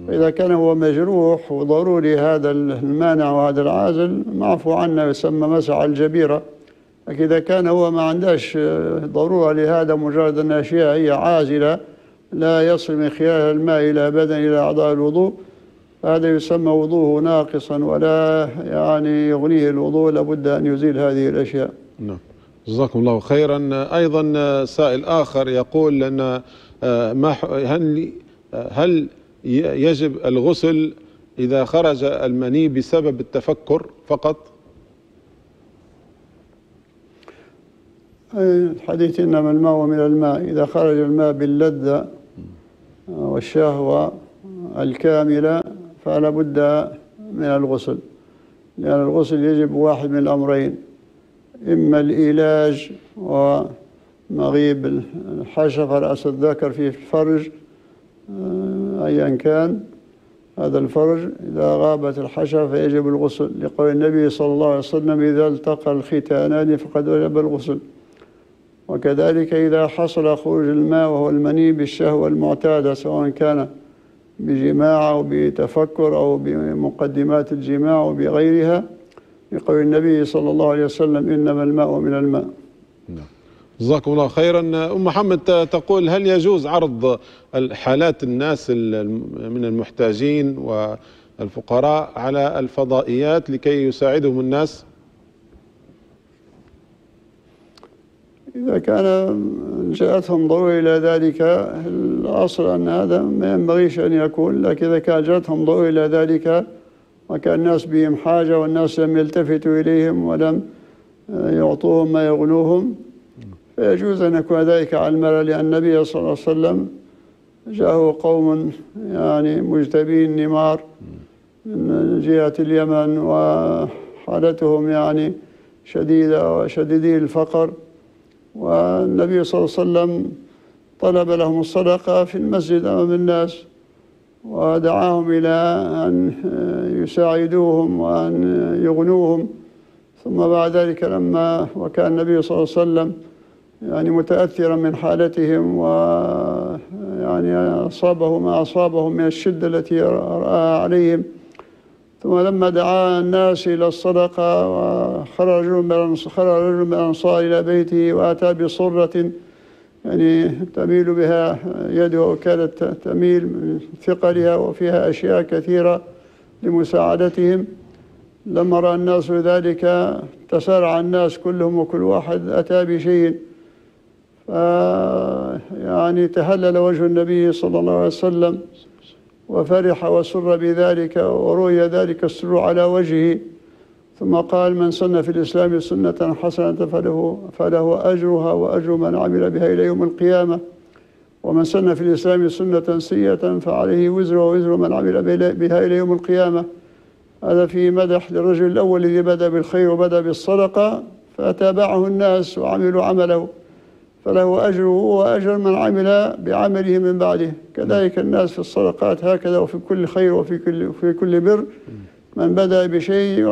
فإذا كان هو مجروح وضروري هذا المانع وهذا العازل معفو عنه، يسمى مسح على الجبيرة. لكن إذا كان هو ما عندهش ضرورة لهذا، مجرد أن أشياء هي عازلة لا يصل من خلالها الماء إلى بدن إلى أعضاء الوضوء، هذا يسمى وضوءه ناقصا ولا يعني يغنيه الوضوء، لابد أن يزيل هذه الأشياء. نعم، جزاكم الله خيرا. أيضا سائل آخر يقول أن ما هل هل يجب الغسل إذا خرج المني بسبب التفكر فقط؟ الحديث إنما الماء ومن الماء، إذا خرج الماء باللذة والشهوة الكاملة فلا بد من الغسل، لأن الغسل يجب واحد من الأمرين، إما الإيلاج ومغيب الحشفة الأسد ذكر في الفرج أيا كان هذا الفرج، إذا غابت الحشفة فيجب الغسل، لقول النبي صلى الله عليه وسلم إذا التقى الختانان فقد وجب الغسل. وكذلك إذا حصل خروج الماء وهو المني بالشهوة المعتادة، سواء كان بجماع أو بتفكر أو بمقدمات الجماع أو بغيرها، بقول النبي صلى الله عليه وسلم إنما الماء من الماء. نعم، جزاكم الله خيرا. أم محمد تقول هل يجوز عرض حالات الناس من المحتاجين والفقراء على الفضائيات لكي يساعدهم الناس؟ إذا كان جاءتهم ضرورة إلى ذلك، الأصل أن هذا ما ينبغيش أن يكون، لكن إذا كان جاءتهم ضرورة إلى ذلك وكان الناس بهم حاجة والناس لم يلتفتوا إليهم ولم يعطوهم ما يغنوهم، فيجوز أن يكون ذلك على المرأة، لأن النبي صلى الله عليه وسلم جاءه قوم يعني مجتبين النمار من جهة اليمن وحالتهم يعني شديدة وشديدي الفقر، والنبي صلى الله عليه وسلم طلب لهم الصدقة في المسجد أمام الناس ودعاهم إلى أن يساعدوهم وأن يغنوهم، ثم بعد ذلك لما وكان النبي صلى الله عليه وسلم يعني متأثرا من حالتهم ويعني أصابه ما أصابهم من الشدة التي رأى عليهم، ثم لما دعا الناس إلى الصدقة وخرج رجل من الأنصار إلى بيته وأتى بصرة يعني تميل بها يده وكانت تميل من ثقلها وفيها أشياء كثيرة لمساعدتهم، لما رأى الناس ذلك تسارع الناس كلهم وكل واحد أتى بشيء، يعني تهلل وجه النبي صلى الله عليه وسلم وفرح وسر بذلك ورؤي ذلك السر على وجهه، ثم قال من سن في الإسلام سنة حسنة فله, فله أجرها وأجر من عمل بها إلى يوم القيامة، ومن سن في الإسلام سنة سيئة فعليه وزر ووزر من عمل بها إلى يوم القيامة. هذا في مدح للرجل الأول الذي بدأ بالخير وبدأ بالصدقة فتابعه الناس وعملوا عمله، فله أجره وأجر من عمل بعمله من بعده. كذلك الناس في الصدقات هكذا، وفي كل خير وفي كل في كل بر من بدأ بشيء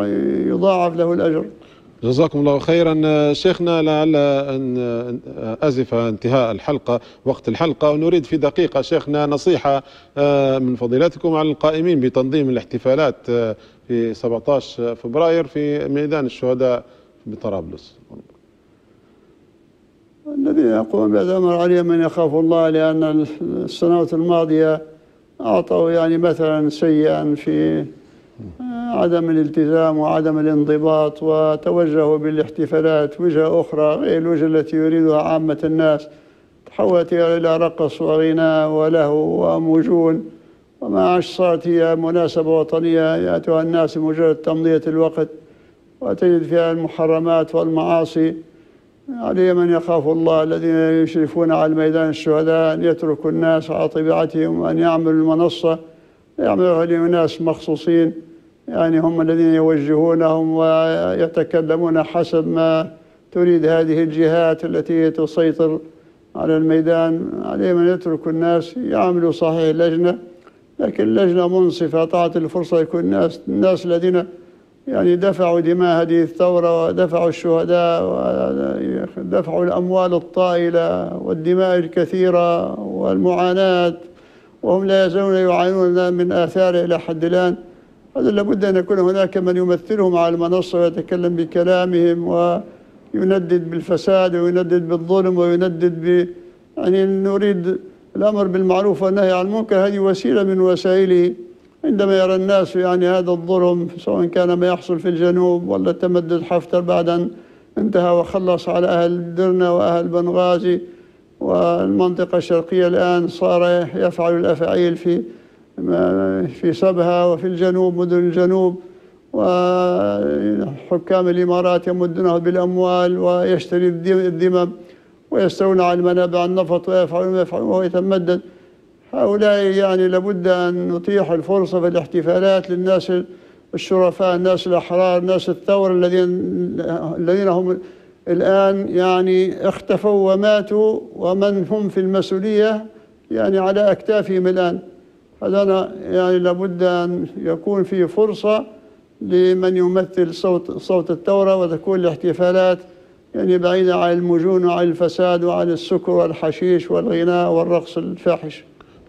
يضاعف له الأجر. جزاكم الله خيرا شيخنا. لعل أن أزف انتهاء الحلقة وقت الحلقة، ونريد في دقيقة شيخنا نصيحة من فضيلتكم على القائمين بتنظيم الاحتفالات في سبعة عشر فبراير في ميدان الشهداء بطرابلس. الذين يقوم بهذا الأمر عليهم من يخاف الله، لأن السنوات الماضية أعطوا يعني مثلا سيئا في عدم الالتزام وعدم الانضباط، وتوجهوا بالاحتفالات وجهة أخرى غير الوجهة التي يريدها عامة الناس، تحولت إلى رقص وغناء ولهو وموجون، وما عادش صارت هي مناسبة وطنية يأتيها الناس لمجرد تمضية الوقت، وتجد فيها المحرمات والمعاصي. علي من يخاف الله الذين يشرفون على ميدان الشهداء أن يتركوا الناس على طبيعتهم، وأن يعملوا المنصة يعملوها لناس مخصوصين يعني هم الذين يوجهونهم ويتكلمون حسب ما تريد هذه الجهات التي تسيطر على الميدان. عليهم أن يتركوا الناس يعملوا صحيح لجنة، لكن لجنة منصفة تعطي الفرصة لكل الناس، الناس الذين يعني دفعوا دماء هذه الثورة ودفعوا الشهداء ودفعوا الأموال الطائلة والدماء الكثيرة والمعاناة، وهم لا يزالون يعانون من آثاره إلى حد الآن. هذا لابد أن يكون هناك من يمثلهم على المنصة ويتكلم بكلامهم ويندد بالفساد ويندد بالظلم ويندد ب... يعني نريد الأمر بالمعروف والنهي عن المنكر، هذه وسيلة من وسائله. عندما يرى الناس يعني هذا الظلم، سواء كان ما يحصل في الجنوب ولا تمدد حفتر بعد أن انتهى وخلص على أهل درنة وأهل بنغازي والمنطقة الشرقية، الآن صار يفعل الأفاعيل في في سبها وفي الجنوب، مدن الجنوب، وحكام الإمارات يمدونه بالأموال ويشتري الذمم ويستولون على منابع النفط ويفعلون ويفعلون وهو يتمدد. هؤلاء يعني لابد أن نتيح الفرصة في الاحتفالات للناس الشرفاء، الناس الأحرار، الناس الثورة الذين الذين هم الآن يعني اختفوا وماتوا، ومن هم في المسؤولية يعني على أكتافهم الآن. هذا يعني لابد أن يكون في فرصة لمن يمثل صوت صوت الثورة، وتكون الاحتفالات يعني بعيدة عن المجون وعن الفساد وعن السكر والحشيش والغناء والرقص الفاحش.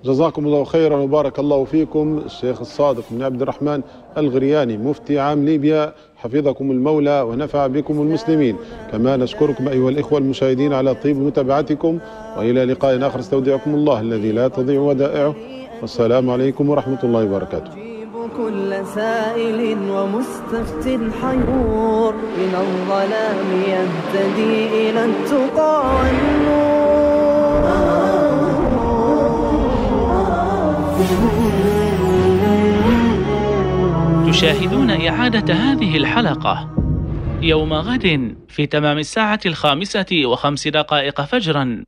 جزاكم الله خيرا وبارك الله فيكم. الشيخ صادق بن عبد الرحمن الغرياني مفتي عام ليبيا، حفظكم المولى ونفع بكم المسلمين. كما نشكركم أيها الإخوة المشاهدين على طيب متابعتكم، وإلى لقاء آخر استودعكم الله الذي لا تضيع ودائعه، والسلام عليكم ورحمة الله وبركاته. كل سائل ومستفت حيور من الظلام يهتدي إلى التقى والنور. تشاهدون إعادة هذه الحلقة يوم غد في تمام الساعة الخامسة وخمس دقائق فجرا،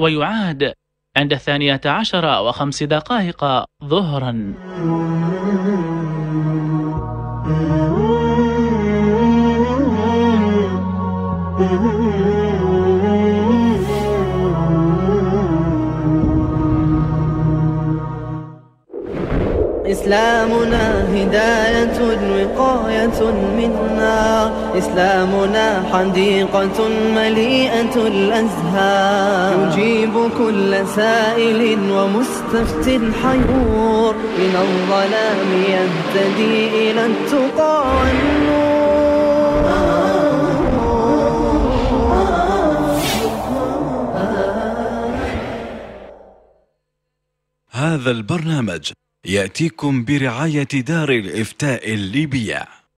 ويعاد عند الثانية عشرة وخمس دقائق ظهرا. إسلامنا هداية وقاية منا، إسلامنا حديقة مليئة الأزهار، يجيب كل سائل ومستفت حيور من الظلام يهتدي إلى التقى والنور. هذا البرنامج يأتيكم برعاية دار الافتاء الليبية.